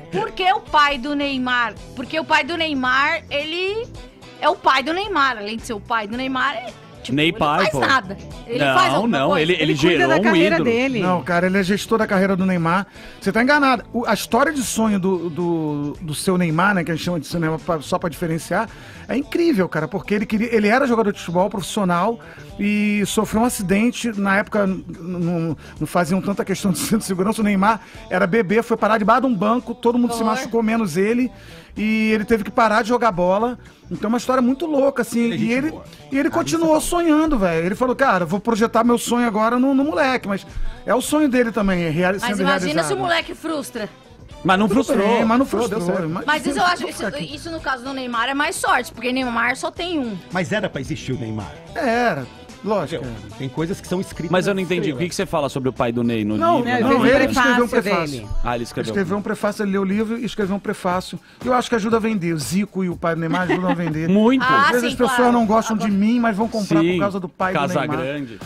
Porque o pai do Neymar... Porque o pai do Neymar, ele... É o pai do Neymar. Além de ser o pai do Neymar... Tipo, Ney pai, pô. Nada. Ele não faz alguma coisa. Ele gerou da carreira dele. Não, cara, ele é gestor da carreira do Neymar. Você tá enganado. A história de sonho do seu Neymar, né, que a gente chama de cinema só pra diferenciar, é incrível, cara, porque ele era jogador de futebol profissional e sofreu um acidente. Na época não faziam tanta questão de segurança. O Neymar era bebê, foi parar debaixo de um banco, todo mundo se machucou, menos ele. E ele teve que parar de jogar bola. Então é uma história muito louca, assim. E ele continuou sonhando, velho. Ele falou, cara, vou projetar meu sonho agora no moleque. Mas é o sonho dele também, mas imagina realizado. Se o moleque frustra. Mas não frustrou. É, mas não frustrou. Mas isso eu acho, isso no caso do Neymar é mais sorte, porque Neymar só tem um. Mas era pra existir o Neymar. Era. Lógico. Tem coisas que são escritas. Mas eu não entendi. O que você fala sobre o pai do Ney no livro? Não, ele escreveu um prefácio. Dele. Ah, ele escreveu. Um prefácio, ele leu o livro e escreveu um prefácio. Eu acho que ajuda a vender. O Zico e o pai do Neymar ajudam a vender. Muito. Às vezes as pessoas não gostam de mim, mas vão comprar por causa do pai do Neymar. Casagrande.